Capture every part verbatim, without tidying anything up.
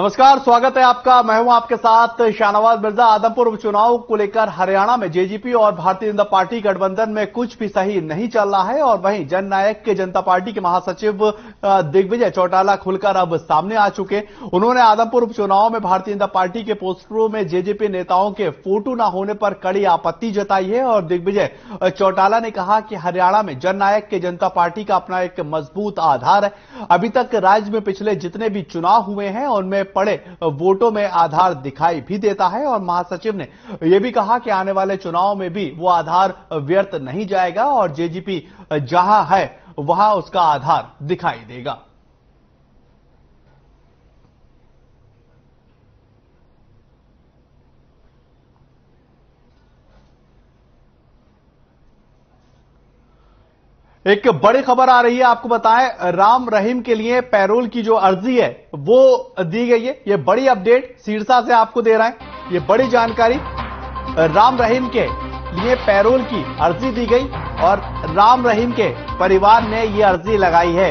नमस्कार, स्वागत है आपका। मैं हूं आपके साथ शानवाज मिर्ज़ा। आदमपुर उपचुनाव को लेकर हरियाणा में जेजेपी और भारतीय जनता पार्टी गठबंधन में कुछ भी सही नहीं चल रहा है और वहीं जन नायक के जनता पार्टी के महासचिव दिग्विजय चौटाला खुलकर अब सामने आ चुके। उन्होंने आदमपुर उपचुनाव में भारतीय जनता पार्टी के पोस्टरों में जेजेपी नेताओं के फोटो न होने पर कड़ी आपत्ति जताई है और दिग्विजय चौटाला ने कहा कि हरियाणा में जन नायक के जनता पार्टी का अपना एक मजबूत आधार है। अभी तक राज्य में पिछले जितने भी चुनाव हुए हैं उनमें पड़े वोटों में आधार दिखाई भी देता है और महासचिव ने यह भी कहा कि आने वाले चुनाव में भी वो आधार व्यर्थ नहीं जाएगा और जेजेपी जहां है वहां उसका आधार दिखाई देगा। एक बड़ी खबर आ रही है, आपको बताएं, राम रहीम के लिए पैरोल की जो अर्जी है वो दी गई है। ये बड़ी अपडेट सिरसा से आपको दे रहा है, ये बड़ी जानकारी। राम रहीम के लिए पैरोल की अर्जी दी गई और राम रहीम के परिवार ने ये अर्जी लगाई है।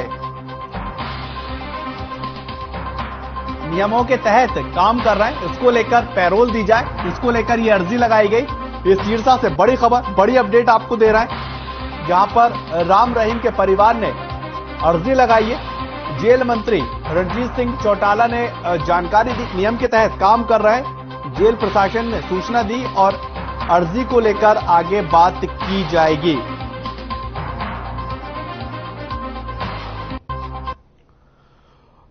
नियमों के तहत काम कर रहे हैं, इसको लेकर पैरोल दी जाए, इसको लेकर ये अर्जी लगाई गई। ये सिरसा से बड़ी खबर, बड़ी अपडेट आपको दे रहा है, जहां पर राम रहीम के परिवार ने अर्जी लगाई है। जेल मंत्री रणजीत सिंह चौटाला ने जानकारी दी, नियम के तहत काम कर रहे हैं। जेल प्रशासन ने सूचना दी और अर्जी को लेकर आगे बात की जाएगी।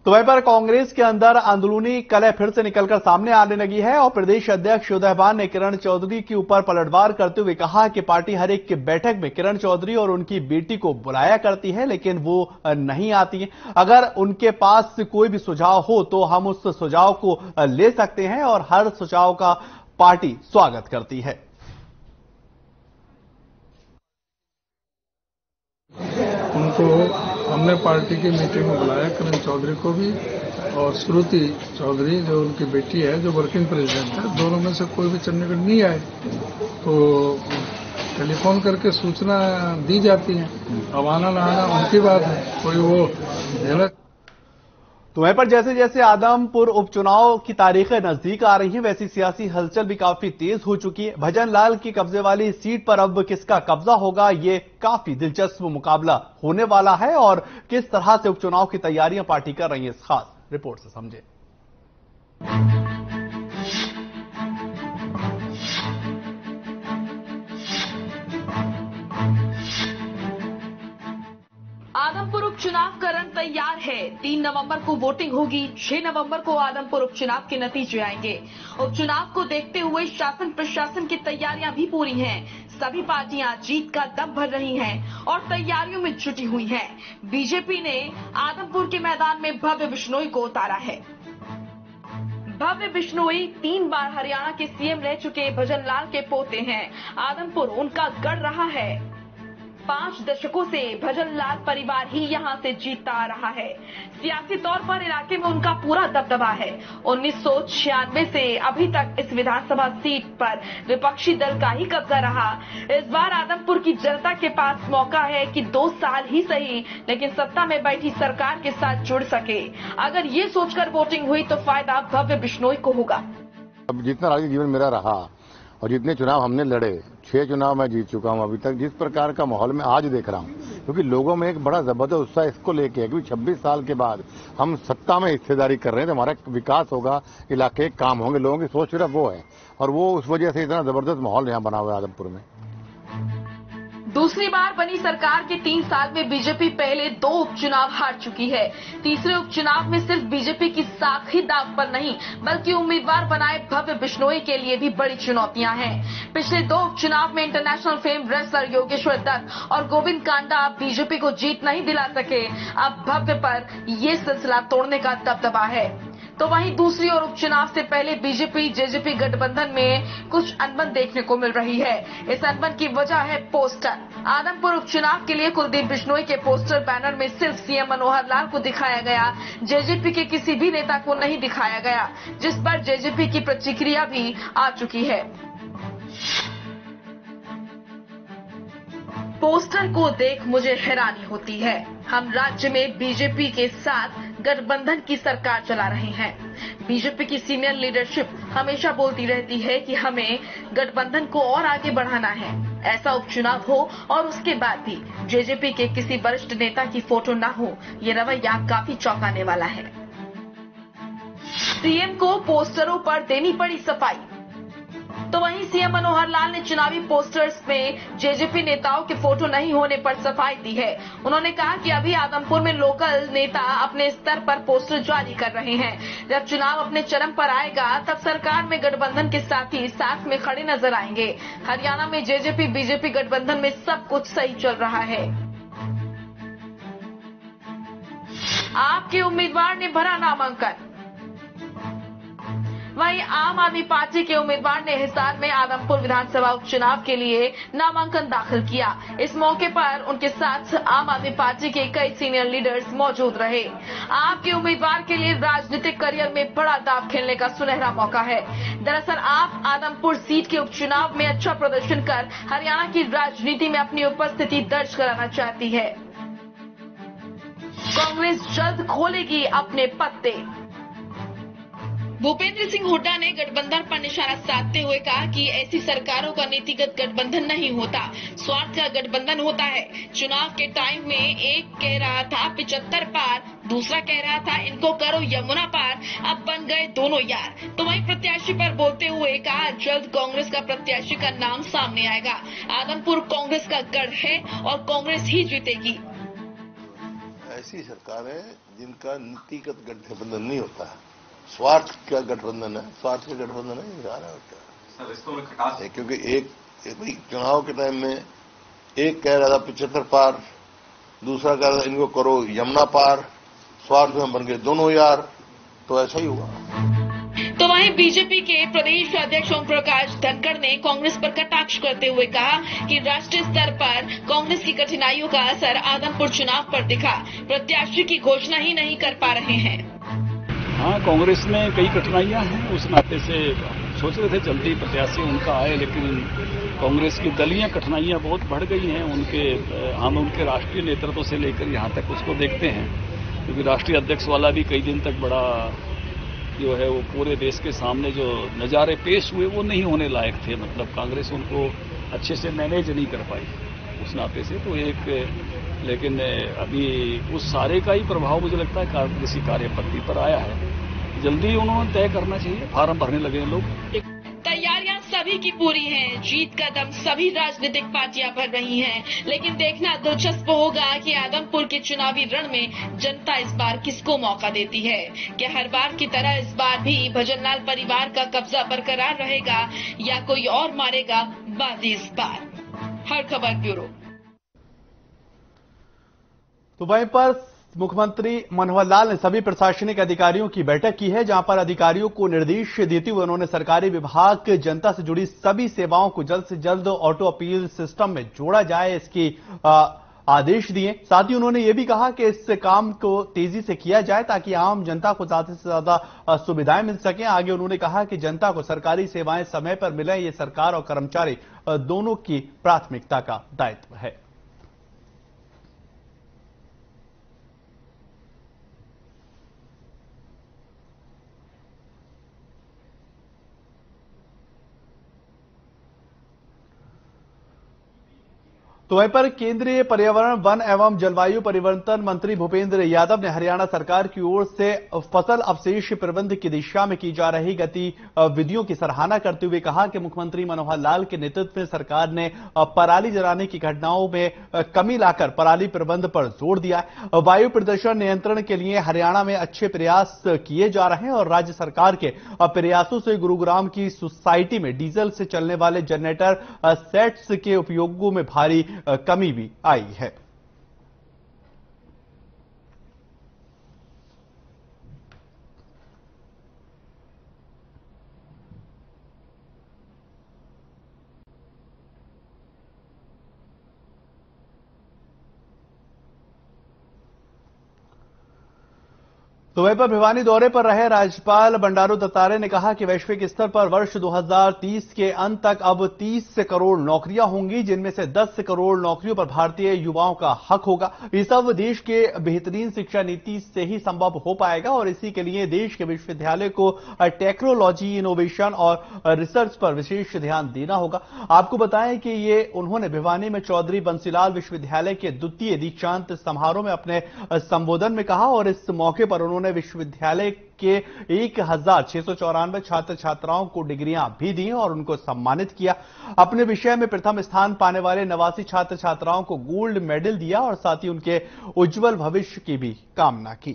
तो वहीं पर कांग्रेस के अंदर अंदरूनी कलह फिर से निकलकर सामने आने लगी है और प्रदेश अध्यक्ष उदयबान ने किरण चौधरी के ऊपर पलटवार करते हुए कहा कि पार्टी हर एक की बैठक में किरण चौधरी और उनकी बेटी को बुलाया करती है लेकिन वो नहीं आती है। अगर उनके पास कोई भी सुझाव हो तो हम उस सुझाव को ले सकते हैं और हर सुझाव का पार्टी स्वागत करती है। उनको हमने पार्टी की मीटिंग में बुलाया, किरण चौधरी को भी और श्रुति चौधरी जो उनकी बेटी है, जो वर्किंग प्रेसिडेंट है, दोनों में से कोई भी चंडीगढ़ नहीं आए। तो टेलीफोन करके सूचना दी जाती है, अब आना ना आना उनकी बात है, कोई वो गलत। तो वहीं पर जैसे जैसे आदमपुर उपचुनाव की तारीखें नजदीक आ रही हैं वैसी सियासी हलचल भी काफी तेज हो चुकी है। भजन लाल की कब्जे वाली सीट पर अब किसका कब्जा होगा, ये काफी दिलचस्प मुकाबला होने वाला है और किस तरह से उपचुनाव की तैयारियां पार्टी कर रही है, इस खास रिपोर्ट से समझे। आदमपुर उपचुनाव करण तैयार है। तीन नवंबर को वोटिंग होगी, छह नवंबर को आदमपुर उपचुनाव के नतीजे आएंगे। उपचुनाव को देखते हुए शासन प्रशासन की तैयारियां भी पूरी हैं। सभी पार्टियां जीत का दम भर रही हैं और तैयारियों में जुटी हुई हैं। बीजेपी ने आदमपुर के मैदान में भव्य बिश्नोई को उतारा है। भव्य बिश्नोई तीन बार हरियाणा के सीएम रह चुके भजन लाल के पोते हैं। आदमपुर उनका गढ़ रहा है। पांच दशकों से भजन लाल परिवार ही यहां से जीतता आ रहा है। सियासी तौर पर इलाके में उनका पूरा दबदबा है। उन्नीस सौ छियानवे से अभी तक इस विधानसभा सीट पर विपक्षी दल का ही कब्जा रहा। इस बार आदमपुर की जनता के पास मौका है कि दो साल ही सही लेकिन सत्ता में बैठी सरकार के साथ जुड़ सके। अगर ये सोचकर वोटिंग हुई तो फायदा भव्य बिश्नोई को होगा। अब जितना राजनीतिक जीवन मेरा रहा और जितने चुनाव हमने लड़े, छह चुनाव मैं जीत चुका हूं अभी तक, जिस प्रकार का माहौल मैं आज देख रहा हूं, क्योंकि लोगों में एक बड़ा जबरदस्त उत्साह इसको लेके है क्योंकि छब्बीस साल के बाद हम सत्ता में हिस्सेदारी कर रहे हैं तो हमारा विकास होगा, इलाके काम होंगे, लोगों की सोच सिर्फ वो है और वो उस वजह से इतना जबरदस्त माहौल यहाँ बना हुआ है आदमपुर में। दूसरी बार बनी सरकार के तीन साल में बीजेपी पहले दो उपचुनाव हार चुकी है। तीसरे उपचुनाव में सिर्फ बीजेपी की साख ही दाव पर नहीं बल्कि उम्मीदवार बनाए भव्य बिश्नोई के लिए भी बड़ी चुनौतियां हैं। पिछले दो उपचुनाव में international fame wrestler Yogeshwar Dutt और गोविंद कांडा बीजेपी को जीत नहीं दिला सके। अब भव्य पर यह सिलसिला तोड़ने का दबदबा है। तो वहीं दूसरी ओर उपचुनाव से पहले बीजेपी जेजेपी गठबंधन में कुछ अनबन देखने को मिल रही है। इस अनबन की वजह है पोस्टर। आदमपुर उपचुनाव के लिए कुलदीप बिश्नोई के पोस्टर बैनर में सिर्फ सीएम मनोहर लाल को दिखाया गया, जेजेपी के किसी भी नेता को नहीं दिखाया गया, जिस पर जेजेपी की प्रतिक्रिया भी आ चुकी है। पोस्टर को देख मुझे हैरानी होती है। हम राज्य में बीजेपी के साथ गठबंधन की सरकार चला रहे हैं। बीजेपी की सीनियर लीडरशिप हमेशा बोलती रहती है कि हमें गठबंधन को और आगे बढ़ाना है। ऐसा उपचुनाव हो और उसके बाद भी जेजेपी के किसी वरिष्ठ नेता की फोटो ना हो, ये रवैया काफी चौंकाने वाला है। सीएम को पोस्टरों पर देनी पड़ी सफाई। तो वहीं सीएम मनोहर लाल ने चुनावी पोस्टर्स में जेजेपी नेताओं के फोटो नहीं होने पर सफाई दी है। उन्होंने कहा कि अभी आदमपुर में लोकल नेता अपने स्तर पर पोस्टर जारी कर रहे हैं। जब चुनाव अपने चरम पर आएगा तब सरकार में गठबंधन के साथ ही साथ में खड़े नजर आएंगे। हरियाणा में जेजेपी बीजेपी गठबंधन में सब कुछ सही चल रहा है। आपके उम्मीदवार ने भरा नामांकन। वहीं आम आदमी पार्टी के उम्मीदवार ने हिसार में आदमपुर विधानसभा उपचुनाव के लिए नामांकन दाखिल किया। इस मौके पर उनके साथ आम आदमी पार्टी के कई सीनियर लीडर्स मौजूद रहे। आपके उम्मीदवार के लिए राजनीतिक करियर में बड़ा दांव खेलने का सुनहरा मौका है। दरअसल आप आदमपुर सीट के उपचुनाव में अच्छा प्रदर्शन कर हरियाणा की राजनीति में अपनी उपस्थिति दर्ज कराना चाहती है। कांग्रेस जल्द खोलेगी अपने पत्ते। भूपेंद्र सिंह हुड्डा ने गठबंधन पर निशाना साधते हुए कहा कि ऐसी सरकारों का नीतिगत गठबंधन नहीं होता, स्वार्थ का गठबंधन होता है। चुनाव के टाइम में एक कह रहा था पिचहत्तर पार, दूसरा कह रहा था इनको करो यमुना पार, अब बन गए दोनों यार। तो वहीं प्रत्याशी पर बोलते हुए कहा जल्द कांग्रेस का प्रत्याशी का नाम सामने आएगा। आदमपुर कांग्रेस का गढ़ है और कांग्रेस ही जीतेगी। ऐसी सरकारें जिनका नीतिगत गठबंधन नहीं होता, स्वार्थ का गठबंधन है, स्वार्थ का गठबंधन है, ये आ रहा है। क्योंकि एक चुनाव के टाइम में एक कह रहा था पिछहत्तर पार, दूसरा कह रहा था इनको करो यमुना पार, स्वार्थ में बन गए दोनों यार, तो ऐसा ही हुआ। तो वहीं बीजेपी के प्रदेश अध्यक्ष ओम प्रकाश धनकड़ ने कांग्रेस पर कटाक्ष करते हुए कहा कि राष्ट्रीय स्तर पर कांग्रेस की कठिनाइयों का असर आदमपुर चुनाव पर दिखा, प्रत्याशी की घोषणा ही नहीं कर पा रहे हैं। हाँ, कांग्रेस में कई कठिनाइयां हैं, उस नाते से सोच रहे थे जल्दी प्रत्याशी उनका आए, लेकिन कांग्रेस की दलीय कठिनाइयां बहुत बढ़ गई हैं। उनके हम उनके राष्ट्रीय नेतृत्व से लेकर यहाँ तक उसको देखते हैं, क्योंकि राष्ट्रीय अध्यक्ष वाला भी कई दिन तक बड़ा जो है वो पूरे देश के सामने जो नज़ारे पेश हुए वो नहीं होने लायक थे। मतलब कांग्रेस उनको अच्छे से मैनेज नहीं कर पाई, उस नाते से तो एक, लेकिन अभी उस सारे का ही प्रभाव मुझे लगता है कांग्रेसी कार्यपद्धति पर आया है। जल्दी उन्होंने तय करना चाहिए, फार्म भरने लगे हैं लोग। तैयारियां सभी की पूरी हैं, जीत का दम सभी राजनीतिक पार्टियां भर रही हैं, लेकिन देखना दिलचस्प होगा कि आदमपुर के चुनावी रण में जनता इस बार किसको मौका देती है। क्या हर बार की तरह इस बार भी भजन लाल परिवार का कब्जा बरकरार रहेगा या कोई और मारेगा बाजी इस बार। हर खबर ब्यूरो। तो वहीं पर मुख्यमंत्री मनोहर लाल ने सभी प्रशासनिक अधिकारियों की बैठक की है, जहां पर अधिकारियों को निर्देश देते हुए उन्होंने सरकारी विभाग के जनता से जुड़ी सभी सेवाओं को जल्द से जल्द ऑटो अपील सिस्टम में जोड़ा जाए, इसकी आदेश दिए। साथ ही उन्होंने ये भी कहा कि इस काम को तेजी से किया जाए ताकि आम जनता को ज्यादा से ज्यादा सुविधाएं मिल सकें। आगे उन्होंने कहा कि जनता को सरकारी सेवाएं समय पर मिलें, ये सरकार और कर्मचारी दोनों की प्राथमिकता का दायित्व है। तो वहीं पर केंद्रीय पर्यावरण वन एवं जलवायु परिवर्तन मंत्री भूपेंद्र यादव ने हरियाणा सरकार की ओर से फसल अवशेष प्रबंध की दिशा में की जा रही गतिविधियों की सराहना करते हुए कहा कि मुख्यमंत्री मनोहर लाल के नेतृत्व में सरकार ने पराली जलाने की घटनाओं में कमी लाकर पराली प्रबंध पर जोर दिया है। वायु प्रदूषण नियंत्रण के लिए हरियाणा में अच्छे प्रयास किए जा रहे हैं और राज्य सरकार के प्रयासों से गुरुग्राम की सोसाइटी में डीजल से चलने वाले जनरेटर सेट्स के उपयोगों में भारी कमी भी आई है। दुबई पर भिवानी दौरे पर रहे राज्यपाल बंडारू दत्तारे ने कहा कि वैश्विक स्तर पर वर्ष दो हज़ार तीस के अंत तक अब तीस करोड़ नौकरियां होंगी, जिनमें से दस करोड़ नौकरियों पर भारतीय युवाओं का हक होगा। ये सब देश के बेहतरीन शिक्षा नीति से ही संभव हो पाएगा और इसी के लिए देश के विश्वविद्यालय को टेक्नोलॉजी, इनोवेशन और रिसर्च पर विशेष ध्यान देना होगा। आपको बताएं कि ये उन्होंने भिवानी में चौधरी बंसीलाल विश्वविद्यालय के द्वितीय दीक्षांत समारोह में अपने संबोधन में कहा और इस मौके पर उन्होंने विश्वविद्यालय के एक हजार छह सौ चौरानवे छात्र छात्राओं को डिग्रियां भी दी और उनको सम्मानित किया। अपने विषय में प्रथम स्थान पाने वाले नवासी छात्र छात्राओं को गोल्ड मेडल दिया और साथ ही उनके उज्जवल भविष्य की भी कामना की।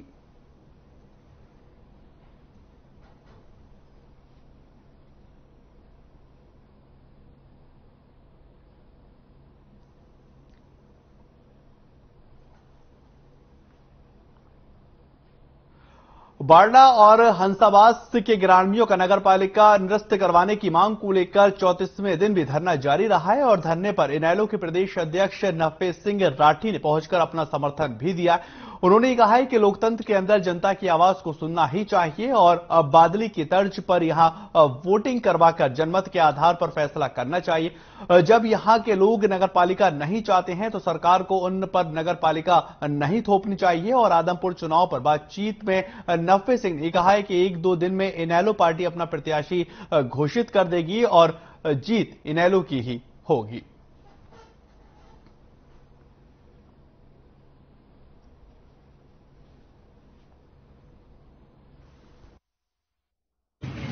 बाड़ा और हंसाबाद के ग्रामीणों का नगरपालिका निरस्त करवाने की मांग को लेकर चौंतीसवें दिन भी धरना जारी रहा है और धरने पर इनेलो के प्रदेश अध्यक्ष नफे सिंह राठी ने पहुंचकर अपना समर्थन भी दिया। उन्होंने कहा है कि लोकतंत्र के अंदर जनता की आवाज को सुनना ही चाहिए और अब बादली की तर्ज पर यहां वोटिंग करवाकर जनमत के आधार पर फैसला करना चाहिए। जब यहां के लोग नगरपालिका नहीं चाहते हैं तो सरकार को उन पर नगरपालिका नहीं थोपनी चाहिए। और आदमपुर चुनाव पर बातचीत में नफे सिंह ने कहा है कि एक दो दिन में इनेलो पार्टी अपना प्रत्याशी घोषित कर देगी और जीत इनेलो की ही होगी।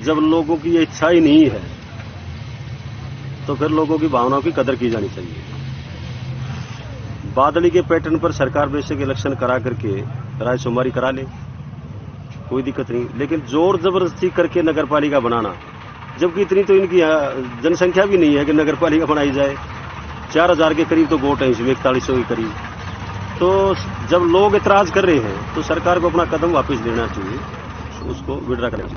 जब लोगों की ये इच्छा ही नहीं है तो फिर लोगों की भावनाओं की कदर की जानी चाहिए। बादली के पैटर्न पर सरकार बेसिक इलेक्शन करा करके रायशुमारी करा ले, कोई दिक्कत नहीं, लेकिन जोर जबरदस्ती करके नगरपालिका बनाना, जबकि इतनी तो इनकी जनसंख्या भी नहीं है कि नगरपालिका बनाई जाए। चार हजार के करीब तो वोट है इसमें, इकतालीस सौ के करीब। तो जब लोग एतराज कर रहे हैं तो सरकार को अपना कदम वापस लेना चाहिए, उसको विड्रा करना चाहिए।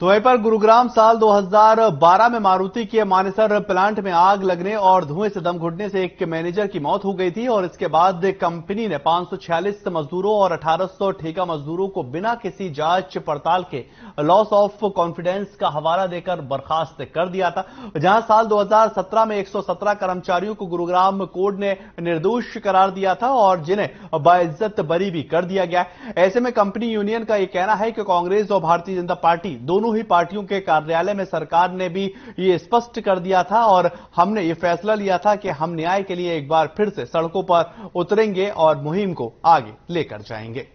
तो वहीं पर गुरुग्राम साल दो हज़ार बारह में मारुति के मानेसर प्लांट में आग लगने और धुएं से दम घुटने से एक मैनेजर की मौत हो गई थी और इसके बाद कंपनी ने पाँच सौ छियालीस मजदूरों और अठारह सौ ठेका मजदूरों को बिना किसी जांच पड़ताल के लॉस ऑफ कॉन्फिडेंस का हवाला देकर बर्खास्त कर दिया था। जहां साल दो हज़ार सत्रह में एक सौ सत्रह कर्मचारियों को गुरुग्राम कोर्ट ने निर्दोष करार दिया था और जिन्हें बाइज्जत बरी भी कर दिया गया। ऐसे में कंपनी यूनियन का यह कहना है कि कांग्रेस और भारतीय जनता पार्टी दोनों ही पार्टियों के कार्यालय में सरकार ने भी ये स्पष्ट कर दिया था और हमने ये फैसला लिया था कि हम न्याय के लिए एक बार फिर से सड़कों पर उतरेंगे और मुहिम को आगे लेकर जाएंगे।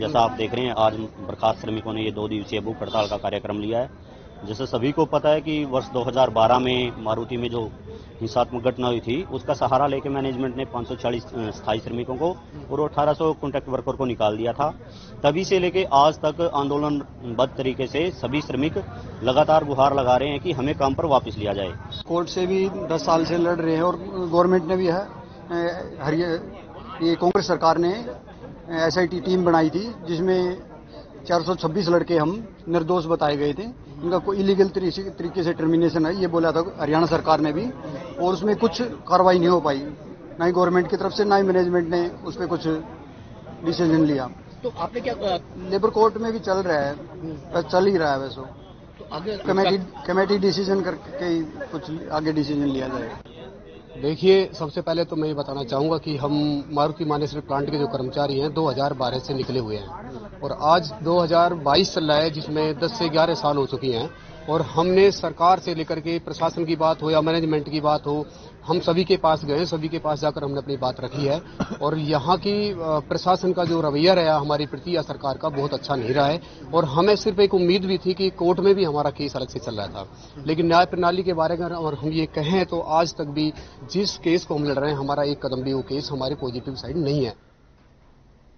जैसा आप देख रहे हैं, आज बर्खास्त श्रमिकों ने ये दो दिवसीय भूख हड़ताल का कार्यक्रम लिया है। जैसे सभी को पता है कि वर्ष दो हज़ार बारह में मारुति में जो हिंसात्मक घटना हुई थी, उसका सहारा लेकर मैनेजमेंट ने पाँच सौ चालीस स्थायी श्रमिकों को और अठारह सौ कॉन्ट्रैक्ट वर्कर को निकाल दिया था। तभी से लेके आज तक आंदोलनबद्ध तरीके से सभी श्रमिक लगातार गुहार लगा रहे हैं कि हमें काम पर वापस लिया जाए। कोर्ट से भी दस साल से लड़ रहे हैं और गवर्नमेंट ने भी है, ये कांग्रेस सरकार ने एसआईटी टीम बनाई थी जिसमें चार सौ छब्बीस लड़के हम निर्दोष बताए गए थे। इनका कोई इलीगल तरीके से टर्मिनेशन है ये बोला था हरियाणा सरकार ने भी, और उसमें कुछ कार्रवाई नहीं हो पाई, ना ही गवर्नमेंट की तरफ से ना ही मैनेजमेंट ने उस पर कुछ डिसीजन लिया। तो आपने क्या लेबर कोर्ट में भी चल रहा है, चल ही रहा है वैसे, तो कमेटी कमेटी डिसीजन करके कुछ आगे डिसीजन लिया जाए। देखिए, सबसे पहले तो मैं ये बताना चाहूँगा कि हम मारुति मानेसर प्लांट के जो कर्मचारी हैं दो हज़ार बारह से निकले हुए हैं और आज दो हज़ार बाईस चल रहा है, जिसमें दस से ग्यारह साल हो चुकी हैं। और हमने सरकार से लेकर के प्रशासन की बात हो या मैनेजमेंट की बात हो, हम सभी के पास गए, सभी के पास जाकर हमने अपनी बात रखी है। और यहाँ की प्रशासन का जो रवैया रहा हमारे प्रति या सरकार का, बहुत अच्छा नहीं रहा है। और हमें सिर्फ एक उम्मीद भी थी कि कोर्ट में भी हमारा केस अलग से चल रहा था, लेकिन न्याय प्रणाली के बारे में और हम ये कहें तो आज तक भी जिस केस को हम लड़ रहे हैं, हमारा एक कदम भी वो केस हमारे पॉजिटिव साइड नहीं है।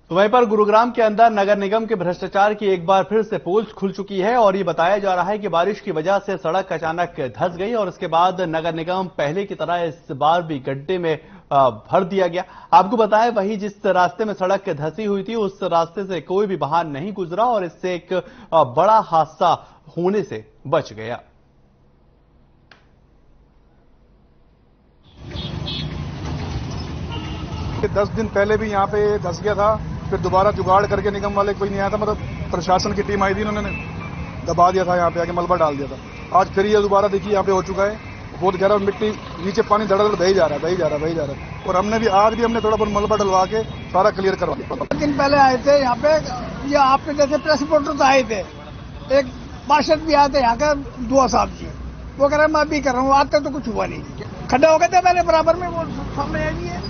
तो वहीं पर गुरुग्राम के अंदर नगर निगम के भ्रष्टाचार की एक बार फिर से पोल खुल चुकी है और ये बताया जा रहा है कि बारिश की वजह से सड़क अचानक धंस गई और इसके बाद नगर निगम पहले की तरह इस बार भी गड्ढे में भर दिया गया। आपको बताएं, वही जिस रास्ते में सड़क धंसी हुई थी उस रास्ते से कोई भी वाहन नहीं गुजरा और इससे एक बड़ा हादसा होने से बच गया। दस दिन पहले भी यहाँ पे धस गया था, फिर दोबारा जुगाड़ करके निगम वाले कोई नहीं आया था, मतलब प्रशासन की टीम आई थी, उन्होंने दबा दिया था, यहाँ पे आके मलबा डाल दिया था। आज फिर ये दोबारा देखिए यहाँ पे हो चुका है, बहुत गहरा मिट्टी, नीचे पानी धड़ाधड़ बह जा रहा है बह जा रहा है बह जा रहा है और हमने भी आज भी हमने थोड़ा बहुत मलबा डलवा के सारा क्लियर करवा दिया। दिन पहले आए थे यहाँ पे, ये आपने जैसे प्रेस रिपोर्टर आए थे, एक पार्षद भी आए थे यहाँ का दुआ साहब जी, वो कह रहे मैं अभी कर रहा हूँ, आज तक तो कुछ हुआ नहीं, खड्डा हो गए थे पहले बराबर में, वो सामने आ गई है।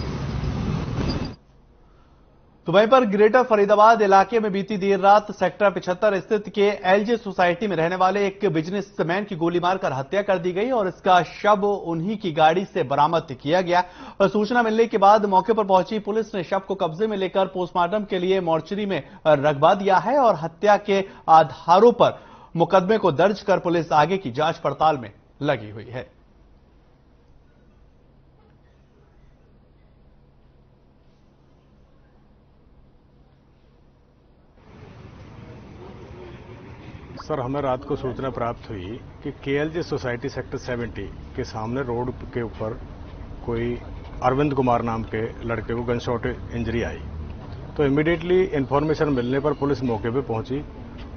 तो वहीं पर ग्रेटर फरीदाबाद इलाके में बीती देर रात सेक्टर पचहत्तर स्थित के एलजे सोसाइटी में रहने वाले एक बिजनेसमैन की गोली मारकर हत्या कर दी गई और इसका शव उन्हीं की गाड़ी से बरामद किया गया और सूचना मिलने के बाद मौके पर पहुंची पुलिस ने शव को कब्जे में लेकर पोस्टमार्टम के लिए मोर्चरी में रखवा दिया है और हत्या के आधारों पर मुकदमे को दर्ज कर पुलिस आगे की जांच पड़ताल में लगी हुई है। सर, हमें रात को सूचना प्राप्त हुई कि केएलजे सोसाइटी सेक्टर सत्तर के सामने रोड के ऊपर कोई अरविंद कुमार नाम के लड़के को गनशॉट इंजरी आई, तो इमीडिएटली इन्फॉर्मेशन मिलने पर पुलिस मौके पर पहुंची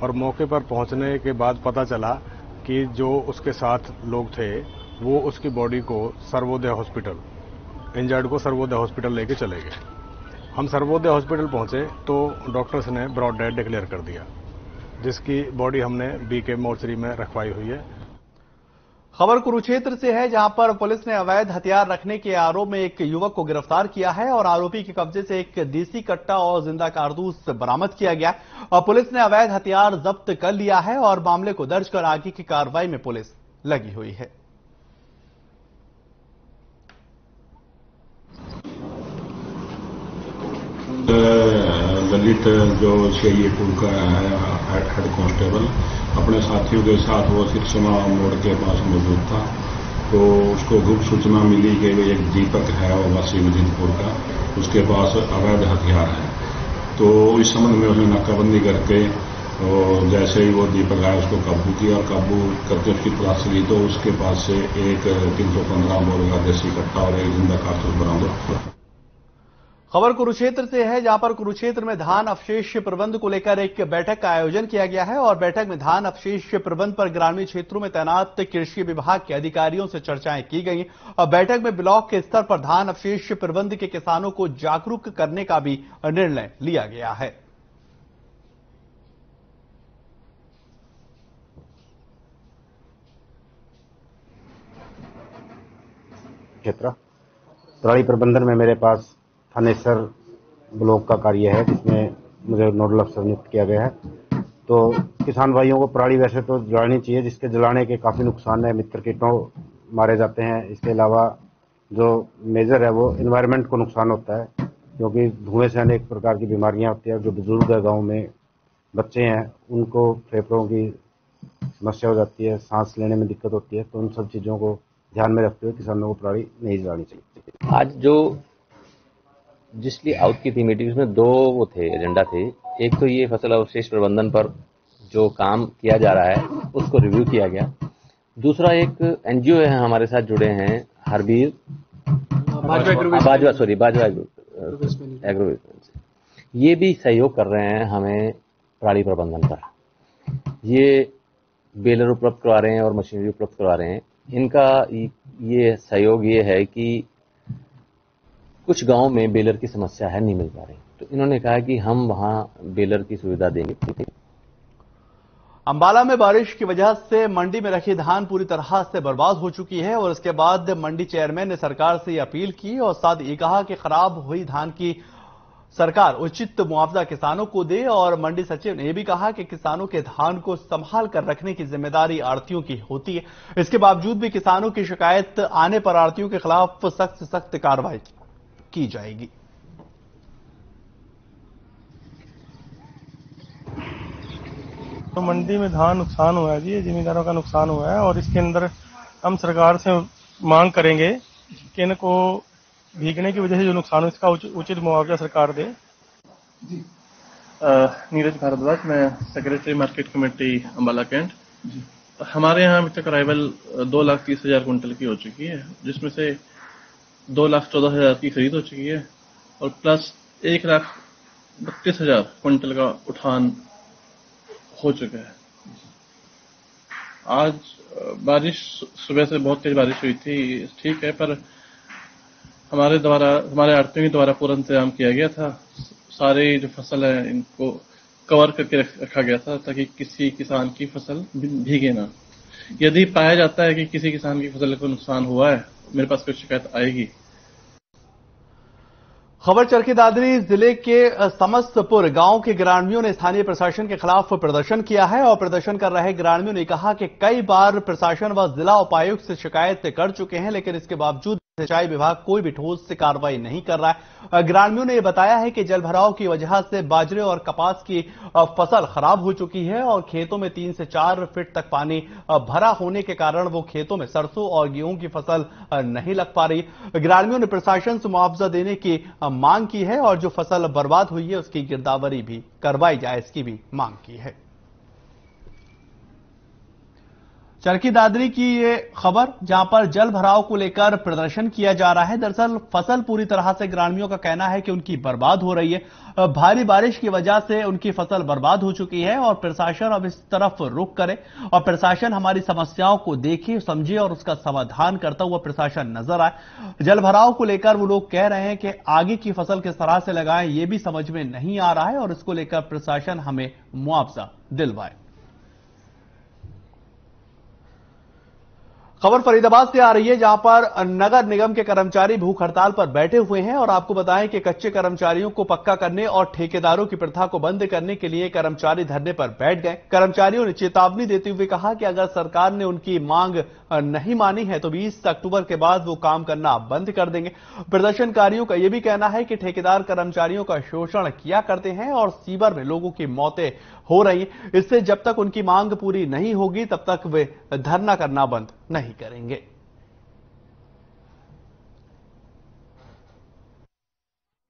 और मौके पर पहुंचने के बाद पता चला कि जो उसके साथ लोग थे वो उसकी बॉडी को सर्वोदय हॉस्पिटल, इंजर्ड को सर्वोदय हॉस्पिटल लेके चले गए। हम सर्वोदय हॉस्पिटल पहुंचे तो डॉक्टर्स ने ब्रॉड डेड डिक्लेयर कर दिया, जिसकी बॉडी हमने बीके मोर्चरी में रखवाई हुई है। खबर कुरुक्षेत्र से है, जहां पर पुलिस ने अवैध हथियार रखने के आरोप में एक युवक को गिरफ्तार किया है और आरोपी के कब्जे से एक देसी कट्टा और जिंदा कारतूस बरामद किया गया और पुलिस ने अवैध हथियार जब्त कर लिया है और मामले को दर्ज कर आगे की कार्रवाई में पुलिस लगी हुई है। ललित जो सीआईपुर का हेड हेड कांस्टेबल अपने साथियों के साथ वो सिरसमा मोड़ के पास मौजूद था, तो उसको गुप्त सूचना मिली कि एक दीपक है और वासी मजीदपुर का, उसके पास अवैध हथियार है, तो इस संबंध में उसने नाकाबंदी करके और जैसे ही वो दीपक आया उसको काबू किया और काबू करके उसकी तलाश ली तो उसके पास से एक तीन सौ पंद्रह मोड़ का देसी कट्टा और एक जिंदा कारतूस बरामद। खबर कुरुक्षेत्र से है, जहां पर कुरुक्षेत्र में धान अवशेष प्रबंध को लेकर एक बैठक का आयोजन किया गया है और बैठक में धान अवशेष प्रबंध पर ग्रामीण क्षेत्रों में तैनात कृषि विभाग के अधिकारियों से चर्चाएं की गई और बैठक में ब्लॉक के स्तर पर धान अवशेष प्रबंध के किसानों को जागरूक करने का भी निर्णय लिया गया है। क्षेत्र तराई प्रबंधन में मेरे पास थानेसर ब्लॉक का कार्य है, जिसमें मुझे नोडल अफसर नियुक्त किया गया है। तो किसान भाइयों को पराली वैसे तो जलानी चाहिए, जिसके जलाने के काफ़ी नुकसान है, मित्र कीटों मारे जाते हैं, इसके अलावा जो मेजर है वो एनवायरनमेंट को नुकसान होता है, क्योंकि धुएं से अनेक प्रकार की बीमारियां होती हैं। जो बुजुर्ग है, गाँव में बच्चे हैं, उनको फेफड़ों की समस्या हो जाती है, सांस लेने में दिक्कत होती है, तो उन सब चीज़ों को ध्यान में रखते हुए किसानों को पराली नहीं जलानी चाहिए। आज जो जिसलिए आउट की थी मीटिंग, उसमें दो वो थे, एजेंडा थे। एक तो ये फसल अवशेष प्रबंधन पर जो काम किया जा रहा है उसको रिव्यू किया गया। दूसरा एक एनजीओ है हमारे साथ जुड़े हैं, हरबीर बाजवा, सॉरी बाजवा एग्रो, ये भी सहयोग कर रहे हैं हमें पराली प्रबंधन का। ये बेलर उपलब्ध करवा रहे हैं और मशीनरी उपलब्ध करवा रहे हैं। इनका ये सहयोग ये है कि कुछ गांव में बेलर की समस्या है, नहीं मिल पा रही, तो इन्होंने कहा कि हम वहां बेलर की सुविधा देंगे। अंबाला में बारिश की वजह से मंडी में रखी धान पूरी तरह से बर्बाद हो चुकी है और इसके बाद मंडी चेयरमैन ने सरकार से अपील की और साथ ये कहा कि खराब हुई धान की सरकार उचित मुआवजा किसानों को दे और मंडी सचिव ने यह भी कहा कि किसानों के धान को संभाल कर रखने की जिम्मेदारी आढ़तियों की होती है। इसके बावजूद भी किसानों की शिकायत आने पर आढ़तियों के खिलाफ सख्त सख्त कार्रवाई की जाएगी। तो मंडी में धान नुकसान हुआ है जी, जिम्मेदारों का नुकसान हुआ है और इसके अंदर हम सरकार से मांग करेंगे कि इनको भीगने की वजह से जो नुकसान हो इसका उचित मुआवजा सरकार दे। जी नीरज भारद्वाज, मैं secretary market committee Ambala cantt. हमारे यहाँ अभी तक अराइवल दो लाख तीस हजार क्विंटल की हो चुकी है, जिसमें से दो लाख चौदह हजार की खरीद हो चुकी है और प्लस एक लाख बत्तीस हजार क्विंटल का उठान हो चुका है। आज बारिश सुबह से बहुत तेज बारिश हुई थी, ठीक है, पर हमारे द्वारा हमारे आड़तियों के द्वारा पूरा इंतजाम किया गया था। सारी जो फसल है इनको कवर करके रखा गया था ताकि किसी किसान की फसल भीगे ना। यदि पाया जाता है कि किसी किसान की फसल को नुकसान हुआ है, मेरे पास कोई शिकायत आएगी। खबर चरखी दादरी जिले के समस्तपुर गांव के ग्रामीणों ने स्थानीय प्रशासन के खिलाफ प्रदर्शन किया है और प्रदर्शन कर रहे ग्रामीणों ने कहा कि कई बार प्रशासन व जिला उपायुक्त से शिकायत कर चुके हैं, लेकिन इसके बावजूद सिंचाई विभाग कोई भी ठोस से कार्रवाई नहीं कर रहा है। ग्रामीणों ने बताया है कि जलभराव की वजह से बाजरे और कपास की फसल खराब हो चुकी है और खेतों में तीन से चार फीट तक पानी भरा होने के कारण वो खेतों में सरसों और गेहूं की फसल नहीं लग पा रही। ग्रामीणों ने प्रशासन से मुआवजा देने की मांग की है और जो फसल बर्बाद हुई है उसकी गिरदावरी भी करवाई जाए, इसकी भी मांग की है। चरखी दादरी की ये खबर जहां पर जल भराव को लेकर प्रदर्शन किया जा रहा है। दरअसल फसल पूरी तरह से ग्रामीणों का कहना है कि उनकी बर्बाद हो रही है, भारी बारिश की वजह से उनकी फसल बर्बाद हो चुकी है और प्रशासन अब इस तरफ रुख करे और प्रशासन हमारी समस्याओं को देखे, समझे और उसका समाधान करता हुआ प्रशासन नजर आए। जल भराव को लेकर वो लोग कह रहे हैं कि आगे की फसल किस तरह से लगाएं ये भी समझ में नहीं आ रहा है और इसको लेकर प्रशासन हमें मुआवजा दिलवाए। खबर फरीदाबाद से आ रही है जहां पर नगर निगम के कर्मचारी भूख हड़ताल पर बैठे हुए हैं और आपको बताएं कि कच्चे कर्मचारियों को पक्का करने और ठेकेदारों की प्रथा को बंद करने के लिए कर्मचारी धरने पर बैठ गए। कर्मचारियों ने चेतावनी देते हुए कहा कि अगर सरकार ने उनकी मांग नहीं मानी है तो बीस अक्टूबर के बाद वो काम करना बंद कर देंगे। प्रदर्शनकारियों का यह भी कहना है कि ठेकेदार कर्मचारियों का शोषण किया करते हैं और सीवर में लोगों की मौतें हो रही है, इससे जब तक उनकी मांग पूरी नहीं होगी तब तक वे धरना करना बंद नहीं करेंगे।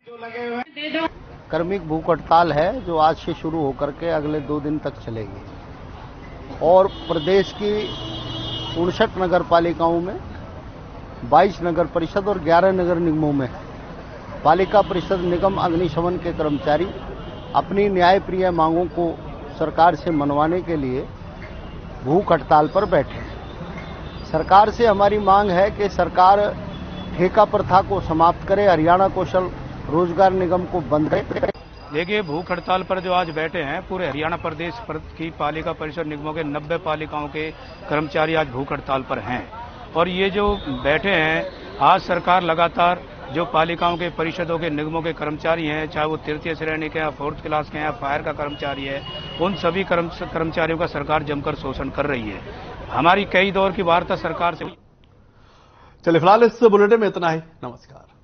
जो लगे हुए कार्मिक भूख हड़ताल है जो आज से शुरू होकर के अगले दो दिन तक चलेगी और प्रदेश की उनसठ नगर पालिकाओं में बाईस नगर परिषद और ग्यारह नगर निगमों में पालिका परिषद निगम अग्निशमन के कर्मचारी अपनी न्यायप्रिय मांगों को सरकार से मनवाने के लिए भूख हड़ताल पर बैठे हैं। सरकार से हमारी मांग है कि सरकार ठेका प्रथा को समाप्त करे, हरियाणा कौशल रोजगार निगम को बंद करे। देखिए भूख हड़ताल पर जो आज बैठे हैं पूरे हरियाणा प्रदेश की पालिका परिषद निगमों के नब्बे पालिकाओं के कर्मचारी आज भूख हड़ताल पर हैं और ये जो बैठे हैं आज सरकार लगातार जो पालिकाओं के परिषदों के निगमों के कर्मचारी हैं, चाहे वो तृतीय श्रेणी के या फोर्थ क्लास के या फायर का कर्मचारी है, उन सभी कर्म, कर्मचारियों का सरकार जमकर शोषण कर रही है। हमारी कई दौर की वार्ता सरकार से। चलिए फिलहाल इस बुलेटिन में इतना ही। नमस्कार।